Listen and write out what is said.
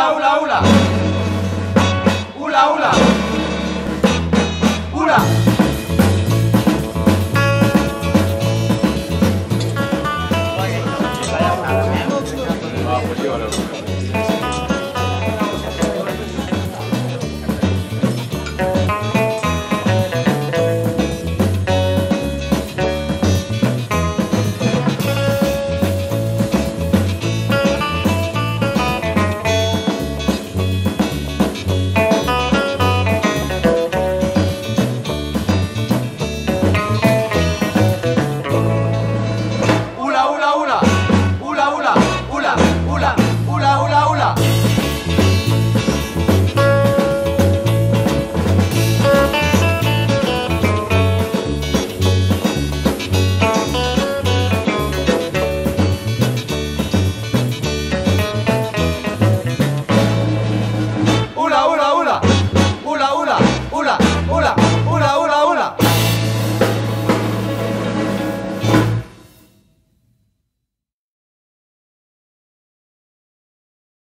Ula, ula, ula. Ula, ula. Ula. Vaya, vaya, vaya.